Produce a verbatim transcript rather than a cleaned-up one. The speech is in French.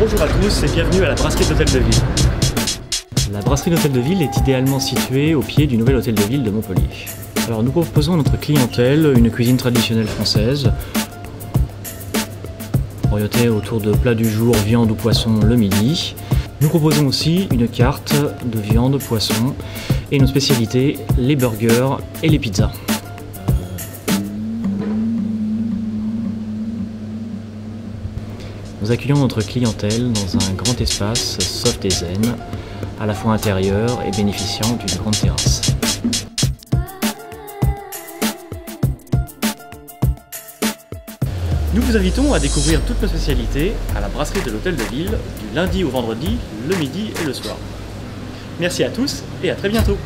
Bonjour à tous et bienvenue à la brasserie de l'Hôtel de Ville. La brasserie de l'Hôtel de Ville est idéalement située au pied du nouvel Hôtel de Ville de Montpellier. Alors nous proposons à notre clientèle une cuisine traditionnelle française, orientée autour de plats du jour, viande ou poisson le midi. Nous proposons aussi une carte de viande, poisson et nos spécialités, les burgers et les pizzas. Nous accueillons notre clientèle dans un grand espace soft et zen, à la fois intérieur et bénéficiant d'une grande terrasse. Nous vous invitons à découvrir toutes nos spécialités à la brasserie de l'Hôtel de Ville, du lundi au vendredi, le midi et le soir. Merci à tous et à très bientôt.